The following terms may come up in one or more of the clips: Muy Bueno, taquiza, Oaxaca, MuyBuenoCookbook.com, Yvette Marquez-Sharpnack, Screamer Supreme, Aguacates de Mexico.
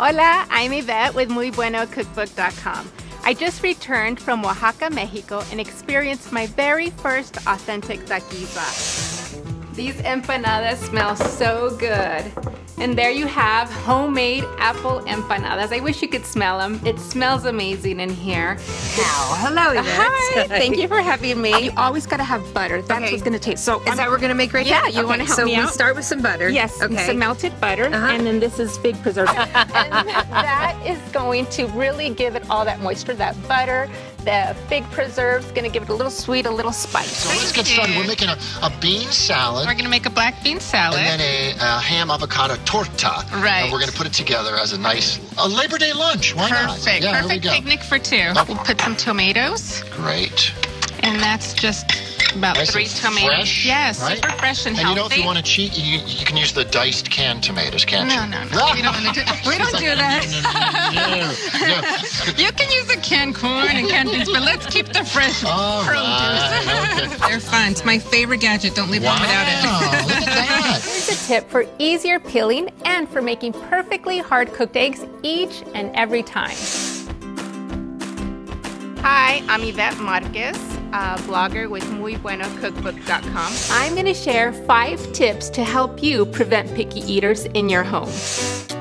Hola, I'm Yvette with MuyBuenoCookbook.com. I just returned from Oaxaca, Mexico and experienced my very first authentic taquiza. These empanadas smell so good. And there you have homemade apple empanadas. I wish you could smell them. It smells amazing in here. Wow. Hello, Yvette. Hi. Thank you for having me. You always gotta have butter. That's okay. What's gonna taste. So is that we're gonna make right now? Yeah, you wanna help me out? So we start with some butter. Yes, okay. Some melted butter, and then this is fig preserve. And that is going to really give it all that moisture, that butter. The fig preserve is gonna give it a little sweet, a little spice. So let's get started. We're making a bean salad. We're gonna make a black bean salad. And then a ham avocado torta. Right. And we're gonna put it together as a nice Labor Day lunch. Why not? Perfect. Yeah, perfect picnic for two. Oh. We'll put some tomatoes. Great. And that's just about nice 3 tomatoes. Fresh, yes, right? Super fresh and healthy. And you know, if you want to cheat, you can use the diced canned tomatoes, can't you? No. We don't do that. No. You can use the canned corn and canned beans, but let's keep the fresh produce. Right. Okay. They're fun. It's my favorite gadget. Don't leave one without it. Look at that. Here's a tip for easier peeling and for making perfectly hard-cooked eggs each and every time. Hi, I'm Yvette Marquez, blogger with MuyBuenoCookbook.com. I'm going to share 5 tips to help you prevent picky eaters in your home.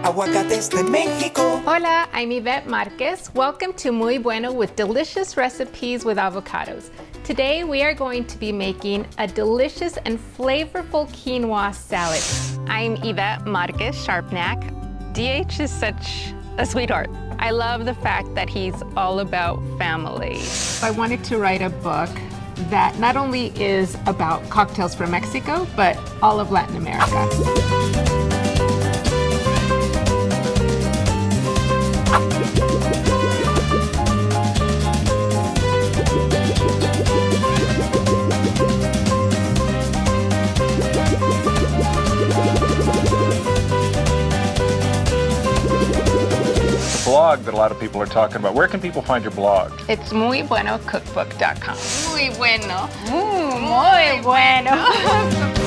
Aguacates de Mexico. Hola, I'm Yvette Marquez. Welcome to Muy Bueno with delicious recipes with avocados. Today we are going to be making a delicious and flavorful quinoa salad. I'm Yvette Marquez-Sharpnack. DH is such a sweetheart. I love the fact that he's all about family. I wanted to write a book that not only is about cocktails from Mexico, but all of Latin America. Blog that a lot of people are talking about. Where can people find your blog? It's MuyBuenoCookbook.com. Muy bueno. Muy bueno.